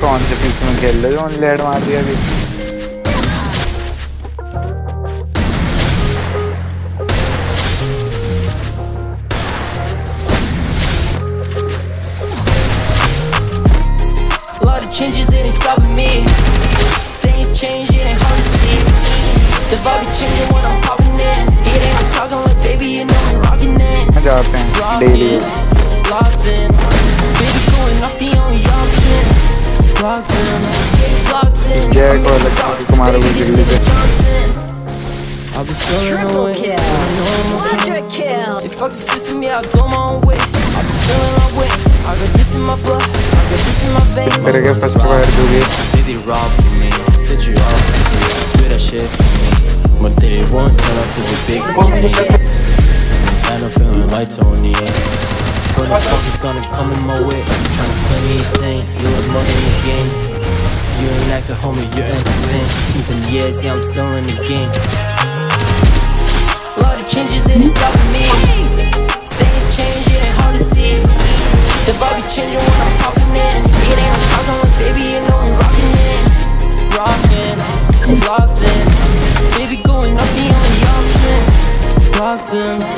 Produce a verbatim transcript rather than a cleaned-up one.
कौन से पिच में खेल रहे हो? ऑन लेड मार दिया अभी। Lot of changes, it ain't stopping me. Things change, it ain't hard to see. The vibe be changing when I'm popping in. It ain't I'm talking like baby, you know I'm rocking it. I got them daily. Locked in, baby, going up the only option. Locked in, locked in. Jack or Lakshmi Kumar will be delivered. I'll be feeling away. Triple kill. If fuck the system, yeah, I go my own way. I'll be feeling my way. I got this in my blood. I got this in my veins. तेरे के first बार दोगे. Did it wrong for me? Set you up for me. Do that shit for me. But they won't turn up to the big for me. I don't feel like Tony. What the fuck is gonna come in my way? I'm trying to play me insane. You lose money in the game. You ain't like the homie, you're entertained. Even years, yeah, I'm still in the game. A lot of changes, it ain't stopping me. Things change, it ain't hard to see. The vibe be changing when I'm popping in. It ain't I'm talking like baby, you know I'm rocking it. Rockin', locked in. Baby going up the only option. Locked in.